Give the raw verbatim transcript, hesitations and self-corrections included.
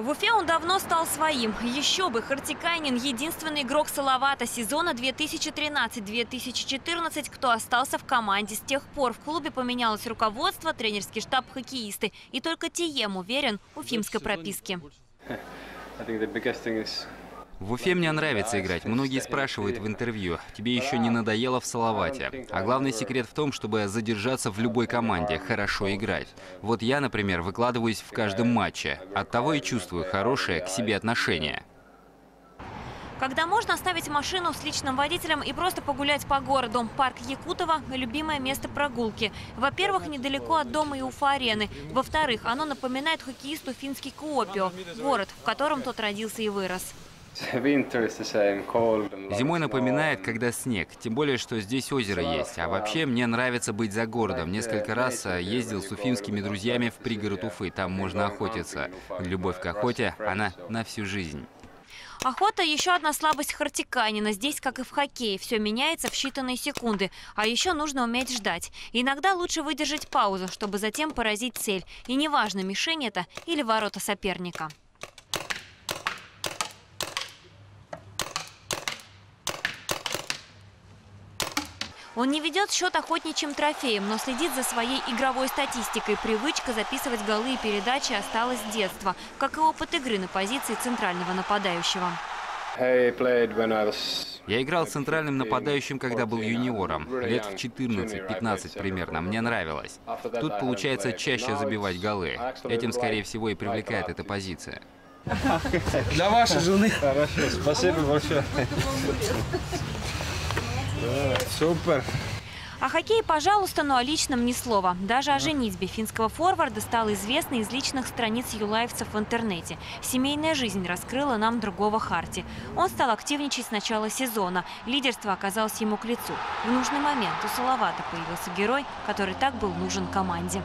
В Уфе он давно стал своим. Еще бы, Хартикайнен – единственный игрок «Салавата» сезона две тысячи тринадцать — две тысячи четырнадцать, кто остался в команде с тех пор. В клубе поменялось руководство, тренерский штаб, хоккеисты. И только Тием уверен в уфимской прописке. В Уфе мне нравится играть. Многие спрашивают в интервью, тебе еще не надоело в «Салавате». А главный секрет в том, чтобы задержаться в любой команде, хорошо играть. Вот я, например, выкладываюсь в каждом матче. Оттого и чувствую хорошее к себе отношение. Когда можно оставить машину с личным водителем и просто погулять по городу. Парк Якутова – любимое место прогулки. Во-первых, недалеко от дома и Уфа-арены. Во-вторых, оно напоминает хоккеисту финский Куопио, город, в котором тот родился и вырос. Зимой напоминает, когда снег, тем более, что здесь озеро есть. А вообще, мне нравится быть за городом. Несколько раз ездил с уфимскими друзьями в пригород Уфы, там можно охотиться. Любовь к охоте, она на всю жизнь. Охота – еще одна слабость Хартикайнена. Здесь, как и в хоккее, все меняется в считанные секунды. А еще нужно уметь ждать. Иногда лучше выдержать паузу, чтобы затем поразить цель. И неважно, мишень это или ворота соперника. Он не ведет счет охотничьим трофеем, но следит за своей игровой статистикой. Привычка записывать голы и передачи осталась с детства, как и опыт игры на позиции центрального нападающего. Я играл центральным нападающим, когда был юниором. Лет в четырнадцать-пятнадцать примерно. Мне нравилось. Тут получается чаще забивать голы. Этим, скорее всего, и привлекает эта позиция. Для вашей жены. Хорошо, спасибо большое. Да, супер. О хоккее, пожалуйста, но о личном ни слова. Даже о женитьбе финского форварда стало известно из личных страниц юлаевцев в интернете. Семейная жизнь раскрыла нам другого Харти. Он стал активничать с начала сезона. Лидерство оказалось ему к лицу. В нужный момент у «Салавата» появился герой, который так был нужен команде.